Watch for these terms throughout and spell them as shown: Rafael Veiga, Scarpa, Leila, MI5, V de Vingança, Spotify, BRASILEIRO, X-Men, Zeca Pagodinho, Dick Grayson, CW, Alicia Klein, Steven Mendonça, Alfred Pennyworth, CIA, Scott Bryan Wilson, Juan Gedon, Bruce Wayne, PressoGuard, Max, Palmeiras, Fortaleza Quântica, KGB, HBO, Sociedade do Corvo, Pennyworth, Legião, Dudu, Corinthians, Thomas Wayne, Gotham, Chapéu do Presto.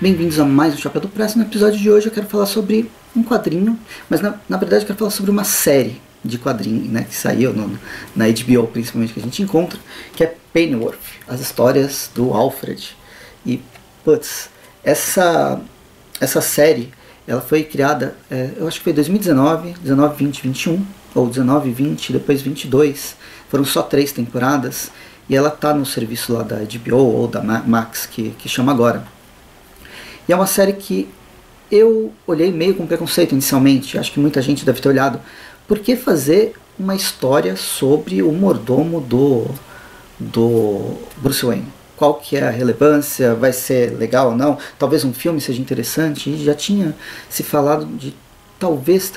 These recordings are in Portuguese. Bem-vindos a mais um Chapéu do Presto. No episódio de hoje eu quero falar sobre um quadrinho, mas na verdade eu quero falar sobre uma série de quadrinhos, né, que saiu na HBO, principalmente, que a gente encontra, que é Pennyworth, as histórias do Alfred. E, putz, essa série, ela foi criada, eu acho que foi em 2019, 19, 20, 21, ou 19, 20, depois 22, foram só 3 temporadas, e ela tá no serviço lá da HBO ou da Max, que chama agora. E é uma série que eu olhei meio com preconceito inicialmente, acho que muita gente deve ter olhado. Por que fazer uma história sobre o mordomo do Bruce Wayne? Qual que é a relevância, vai ser legal ou não, talvez um filme seja interessante, e já tinha se falado de talvez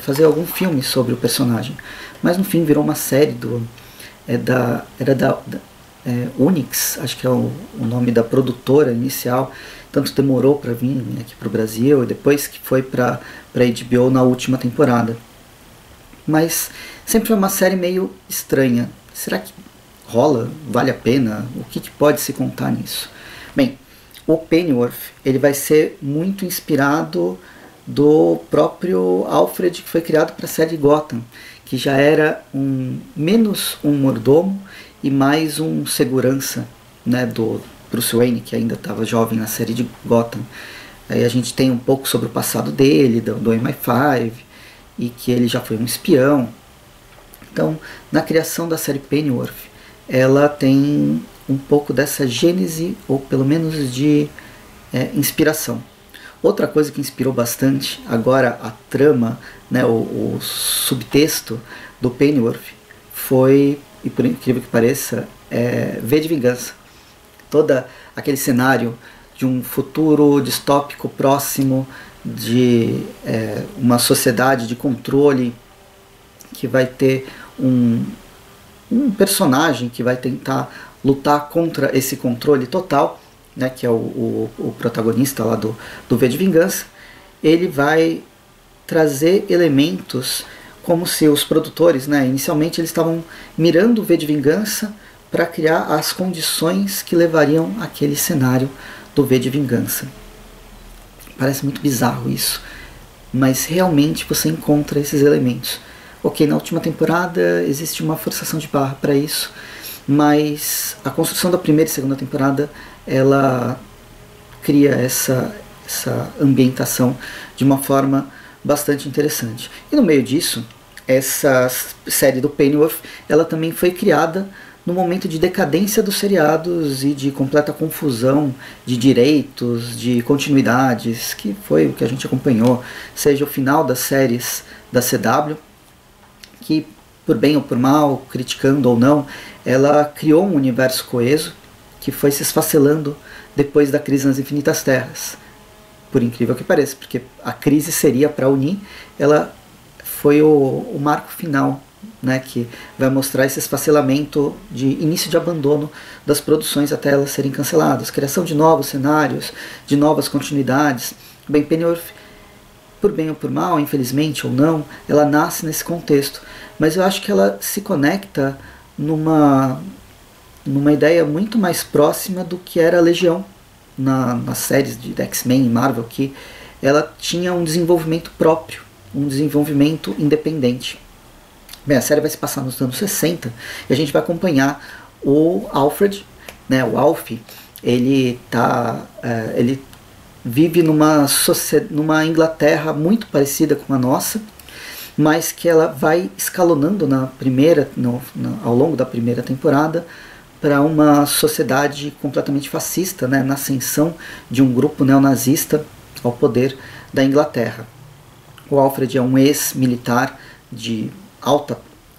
fazer algum filme sobre o personagem, mas no fim virou uma série da Unix, acho que é o nome da produtora inicial, tanto demorou para vir aqui para o Brasil, e depois que foi para HBO na última temporada. Mas sempre foi uma série meio estranha, será que rola? Vale a pena? O que pode se contar nisso? Bem, o Pennyworth, ele vai ser muito inspirado do próprio Alfred, que foi criado para a série Gotham, que já era menos um mordomo e mais um segurança, né, do Bruce Wayne, que ainda estava jovem na série de Gotham. Aí a gente tem um pouco sobre o passado dele, do MI5, e que ele já foi um espião. Então, na criação da série Pennyworth, ela tem um pouco dessa gênese, ou pelo menos de inspiração. Outra coisa que inspirou bastante agora a trama, né, o subtexto do Pennyworth foi, e por incrível que pareça, V de Vingança. Todo aquele cenário de um futuro distópico próximo de uma sociedade de controle que vai ter um personagem que vai tentar lutar contra esse controle total, né, que é o protagonista lá do V de Vingança. Ele vai trazer elementos como se os produtores, né, inicialmente eles estavam mirando o V de Vingança para criar as condições que levariam aquele cenário do V de Vingança. Parece muito bizarro isso, mas realmente você encontra esses elementos. Ok, na última temporada existe uma forçação de barra para isso, mas a construção da primeira e segunda temporada, ela cria essa ambientação de uma forma bastante interessante. E no meio disso, essa série do Pennyworth, ela também foi criada no momento de decadência dos seriados e de completa confusão de direitos, de continuidades, que foi o que a gente acompanhou, seja o final das séries da CW, que, por bem ou por mal, criticando ou não, ela criou um universo coeso que foi se esfacelando depois da Crise nas Infinitas Terras. Por incrível que pareça, porque a crise seria para unir, ela foi o marco final, né, que vai mostrar esse esfacelamento de início de abandono das produções até elas serem canceladas, criação de novos cenários, de novas continuidades. Bem, Pennyworth, por bem ou por mal, infelizmente ou não, ela nasce nesse contexto, mas eu acho que ela se conecta numa ideia muito mais próxima do que era a Legião nas séries de X-Men e Marvel, que ela tinha um desenvolvimento próprio, um desenvolvimento independente. Bem, a série vai se passar nos anos 60 e a gente vai acompanhar o Alfred, né, o Alf. Ele vive numa Inglaterra muito parecida com a nossa, mas que ela vai escalonando ao longo da primeira temporada para uma sociedade completamente fascista, né, na ascensão de um grupo neonazista ao poder da Inglaterra. O Alfred é um ex-militar de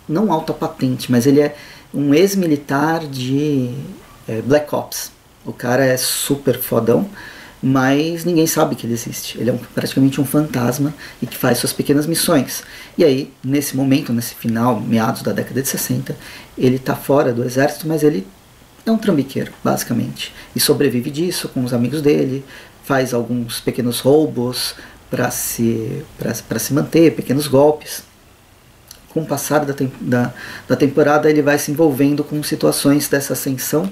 não alta patente, mas ele é um ex-militar de Black Ops. O cara é super fodão, mas ninguém sabe que ele existe. Ele é praticamente um fantasma e que faz suas pequenas missões. E aí, nesse momento, nesse final, meados da década de 60, ele está fora do exército, mas ele é um trambiqueiro, basicamente. E sobrevive disso com os amigos dele, faz alguns pequenos roubos para se manter, pequenos golpes. Com o passar da temporada, ele vai se envolvendo com situações dessa ascensão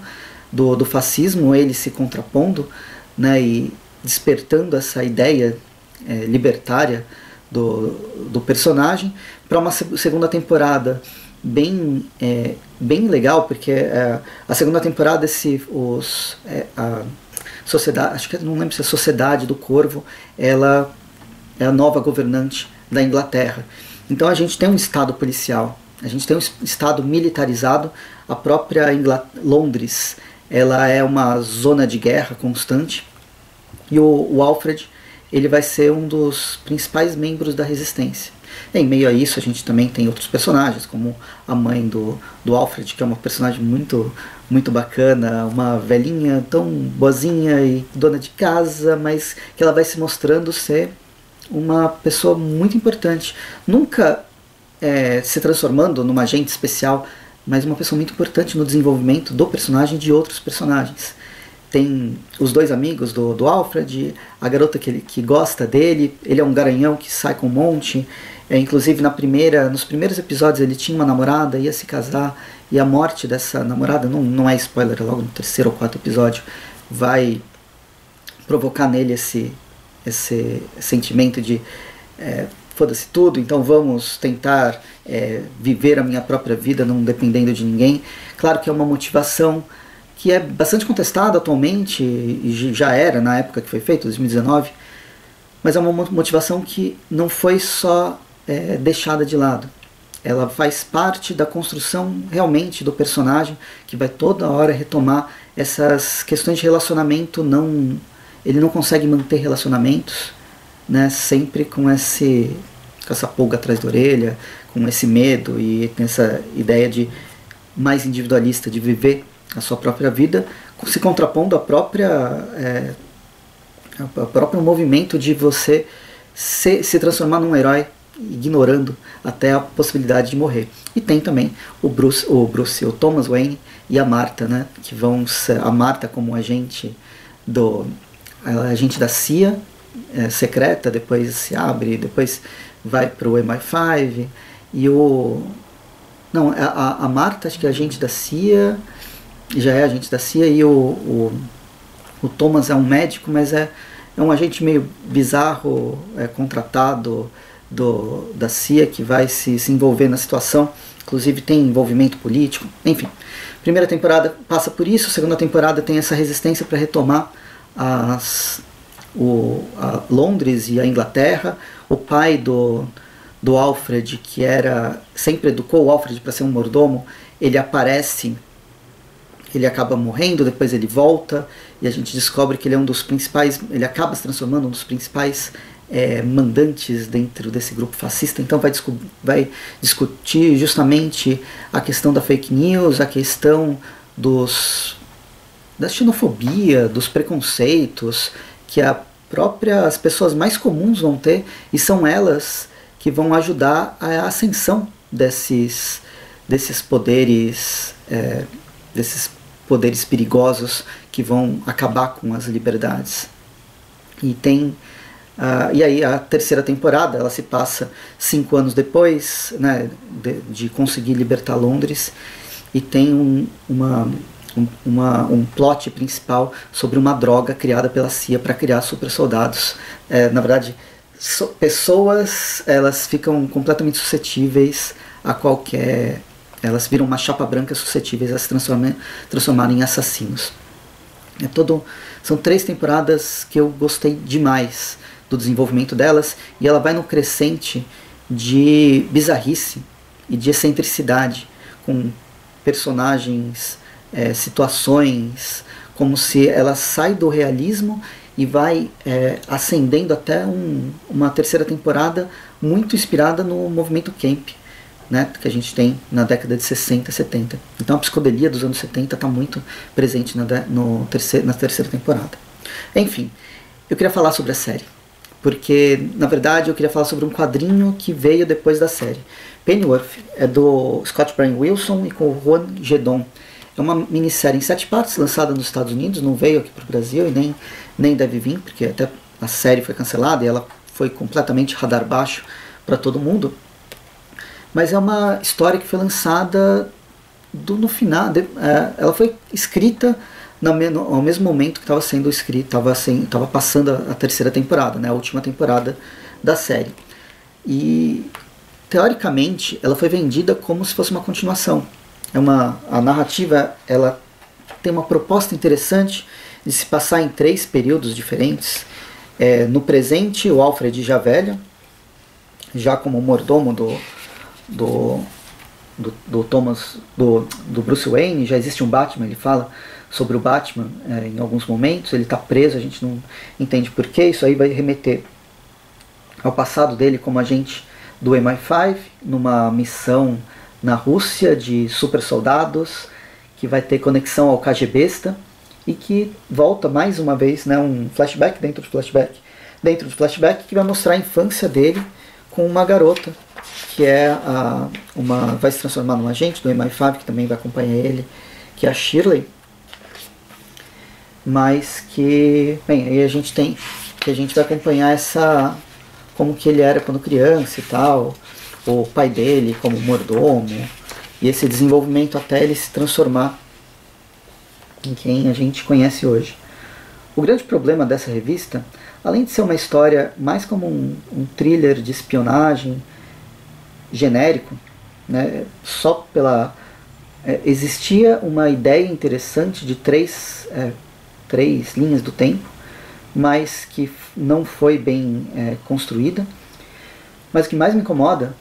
do fascismo, ele se contrapondo, né, e despertando essa ideia libertária do personagem para uma segunda temporada bem legal, porque a segunda temporada a sociedade, acho que não lembro se é a Sociedade do Corvo, ela é a nova governante da Inglaterra. Então a gente tem um estado policial, a gente tem um estado militarizado, a própria Londres, ela é uma zona de guerra constante, e o Alfred, ele vai ser um dos principais membros da resistência. Em meio a isso, a gente também tem outros personagens, como a mãe do Alfred, que é uma personagem muito bacana, uma velhinha tão boazinha e dona de casa, mas que ela vai se mostrando ser uma pessoa muito importante, nunca se transformando numa agente especial, mas uma pessoa muito importante no desenvolvimento do personagem e de outros personagens. Tem os dois amigos do Alfred, a garota que gosta dele, ele é um garanhão que sai com um monte, inclusive nos primeiros episódios ele tinha uma namorada, ia se casar, e a morte dessa namorada, não é spoiler, logo no terceiro ou quarto episódio, vai provocar nele esse sentimento de foda-se tudo, então vamos tentar viver a minha própria vida, não dependendo de ninguém. Claro que é uma motivação que é bastante contestada atualmente, e já era na época que foi feito, 2019, mas é uma motivação que não foi só deixada de lado. Ela faz parte da construção realmente do personagem, que vai toda hora retomar essas questões de relacionamento. Ele não consegue manter relacionamentos, né, sempre com essa pulga atrás da orelha, com esse medo e com essa ideia de mais individualista, de viver a sua própria vida, se contrapondo ao próprio movimento de você se transformar num herói, ignorando até a possibilidade de morrer. E tem também o Thomas Wayne e a Martha, né, que vão ser, a Martha como agente da CIA secreta, depois se abre, depois vai para o MI5, e a Martha, acho que é agente da CIA, já é agente da CIA, e o Thomas é um médico, mas é um agente meio bizarro, contratado da CIA, que vai se envolver na situação, inclusive tem envolvimento político, enfim. Primeira temporada passa por isso, segunda temporada tem essa resistência para retomar a Londres e a Inglaterra. O pai do Alfred, que sempre educou o Alfred para ser um mordomo, ele aparece, ele acaba morrendo, depois ele volta, e a gente descobre que ele é um dos principais, ele acaba se transformando um dos principais mandantes dentro desse grupo fascista. Então vai discutir justamente a questão da fake news, a questão da xenofobia, dos preconceitos que as pessoas mais comuns vão ter, e são elas que vão ajudar a ascensão desses poderes perigosos que vão acabar com as liberdades. E aí a terceira temporada, ela se passa 5 anos depois, né, de conseguir libertar Londres, e tem um plot principal sobre uma droga criada pela CIA para criar super soldados. Na verdade, pessoas, elas ficam completamente suscetíveis a qualquer... Elas viram uma chapa branca, suscetíveis a se transformarem em assassinos. São 3 temporadas que eu gostei demais do desenvolvimento delas, e ela vai no crescente de bizarrice e de excentricidade, com personagens, situações, como se ela sai do realismo e vai ascendendo até uma terceira temporada muito inspirada no movimento camp, né, que a gente tem na década de 60, 70. Então a psicodelia dos anos 70 está muito presente na terceira temporada. Enfim, eu queria falar sobre a série, porque na verdade eu queria falar sobre um quadrinho que veio depois da série. Pennyworth é do Scott Bryan Wilson e com o Juan Gedon. É uma minissérie em 7 partes, lançada nos Estados Unidos, não veio aqui para o Brasil e nem deve vir, porque até a série foi cancelada e ela foi completamente radar baixo para todo mundo. Mas é uma história que foi lançada no final, ela foi escrita ao mesmo momento que estava sendo escrita, estava passando a terceira temporada, né, a última temporada da série. E teoricamente ela foi vendida como se fosse uma continuação. A narrativa, ela tem uma proposta interessante de se passar em 3 períodos diferentes. No presente, o Alfred já velho, já como mordomo do Bruce Wayne, já existe um Batman, ele fala sobre o Batman em alguns momentos, ele está preso, a gente não entende porquê, isso aí vai remeter ao passado dele como agente do MI5, numa missão na Rússia de super soldados, que vai ter conexão ao KGBista, e que volta mais uma vez, né, um flashback dentro de flashback, que vai mostrar a infância dele com uma garota, que é vai se transformar num agente do MI5, que também vai acompanhar ele, que é a Shirley. Mas que, bem, aí a gente vai acompanhar essa, como que ele era quando criança e tal, o pai dele como mordomo, e esse desenvolvimento até ele se transformar em quem a gente conhece hoje. O grande problema dessa revista, além de ser uma história mais como um thriller de espionagem genérico, né, só pela... existia uma ideia interessante de três linhas do tempo, mas que não foi bem construída. Mas o que mais me incomoda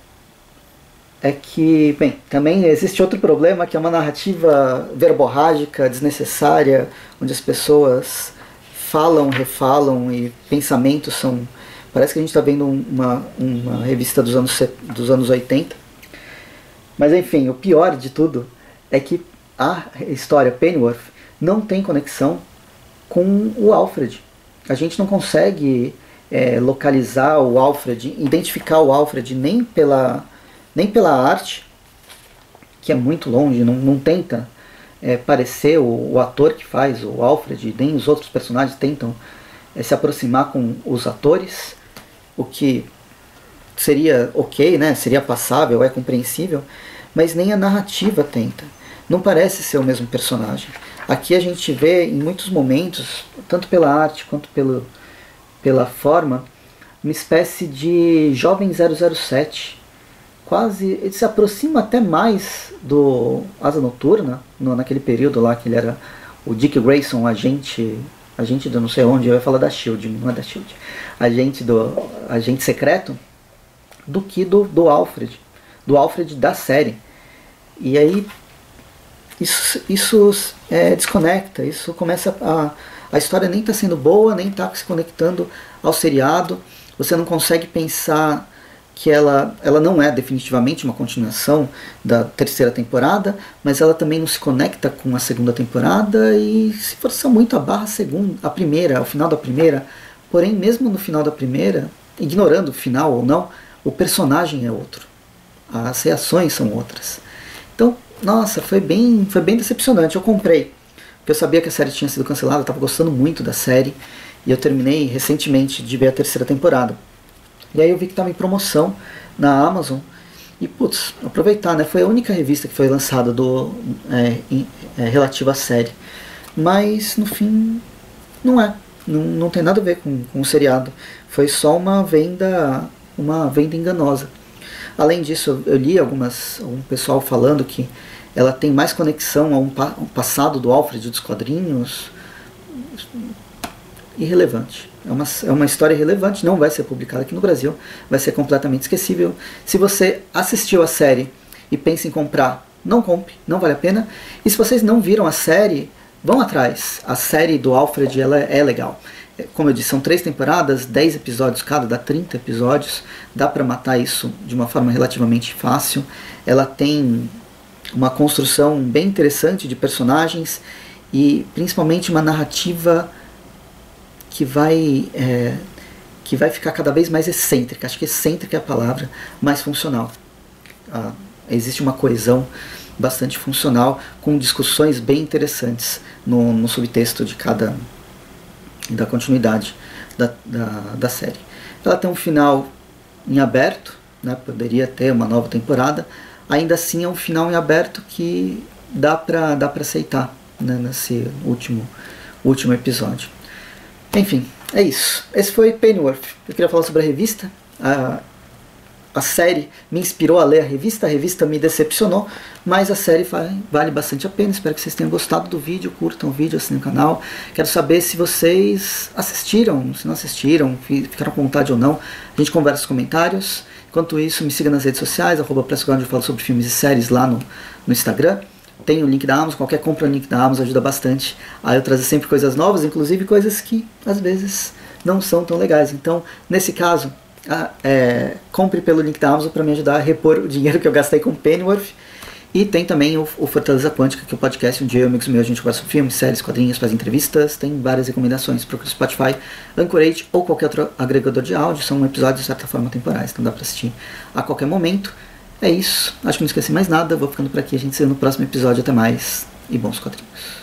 é que, bem, também existe outro problema, que é uma narrativa verborrágica, desnecessária, onde as pessoas falam, refalam, e pensamentos são... Parece que a gente está vendo uma revista dos anos 80. Mas enfim, o pior de tudo é que a história Pennyworth não tem conexão com o Alfred. A gente não consegue localizar o Alfred, identificar o Alfred nem pela arte, que é muito longe, não tenta parecer o ator que faz o Alfred, nem os outros personagens tentam se aproximar com os atores, o que seria ok, né? Seria passável, é compreensível, mas nem a narrativa tenta. Não parece ser o mesmo personagem. Aqui a gente vê em muitos momentos, tanto pela arte quanto pela forma, uma espécie de jovem 007, quase, ele se aproxima até mais do Asa Noturna, naquele período lá que ele era o Dick Grayson, agente do não sei onde, eu ia falar da SHIELD, não é da SHIELD, agente secreto, do que do Alfred da série. E aí isso desconecta, isso começa a história nem está sendo boa, nem está se conectando ao seriado, você não consegue pensar que ela não é definitivamente uma continuação da terceira temporada, mas ela também não se conecta com a segunda temporada, e se força muito a barra a primeira, ao final da primeira. Porém, mesmo no final da primeira, ignorando o final ou não, o personagem é outro, as reações são outras. Então, nossa, foi bem decepcionante. Eu comprei, porque eu sabia que a série tinha sido cancelada, eu estava gostando muito da série, e eu terminei recentemente de ver a terceira temporada. E aí eu vi que estava em promoção na Amazon, e putz, aproveitar, né? Foi a única revista que foi lançada relativa à série. Mas no fim, não tem nada a ver com o seriado. Foi só uma venda enganosa. Além disso, eu li um pessoal falando que ela tem mais conexão a um passado do Alfred dos quadrinhos. Irrelevante. É uma história relevante, não vai ser publicada aqui no Brasil, vai ser completamente esquecível. Se você assistiu a série e pensa em comprar, não compre, não vale a pena. E se vocês não viram a série, vão atrás. A série do Alfred, ela é legal. Como eu disse, são 3 temporadas, 10 episódios cada, dá 30 episódios. Dá pra matar isso de uma forma relativamente fácil. Ela tem uma construção bem interessante de personagens e principalmente uma narrativa que vai ficar cada vez mais excêntrica. Acho que excêntrica é a palavra, mais funcional. Existe uma coesão bastante funcional, com discussões bem interessantes no subtexto da continuidade da série. Ela tem um final em aberto, né, poderia ter uma nova temporada, ainda assim é um final em aberto que dá pra aceitar, né, nesse último episódio. Enfim, é isso. Esse foi Pennyworth. Eu queria falar sobre a revista. A série me inspirou a ler a revista me decepcionou, mas a série vale bastante a pena. Espero que vocês tenham gostado do vídeo, curtam o vídeo, assinem o canal. Quero saber se vocês assistiram, se não assistiram, ficaram com vontade ou não. A gente conversa nos comentários. Enquanto isso, me siga nas redes sociais, @PressoGuard, onde eu falo sobre filmes e séries lá no Instagram. Tem o link da Amazon, qualquer compra no link da Amazon ajuda bastante a eu trazer sempre coisas novas, inclusive coisas que, às vezes, não são tão legais. Então, nesse caso... compre pelo link da Amazon para me ajudar a repor o dinheiro que eu gastei com Pennyworth. E tem também o Fortaleza Quântica, que é o podcast onde eu e amigos meus a gente conversa sobre filmes, séries, quadrinhos, faz entrevistas, tem várias recomendações. Procura Spotify, Anchorage ou qualquer outro agregador de áudio. São episódios de certa forma temporais, então dá para assistir a qualquer momento. É isso, acho que não esqueci mais nada. Vou ficando por aqui, a gente se vê no próximo episódio. Até mais e bons quadrinhos.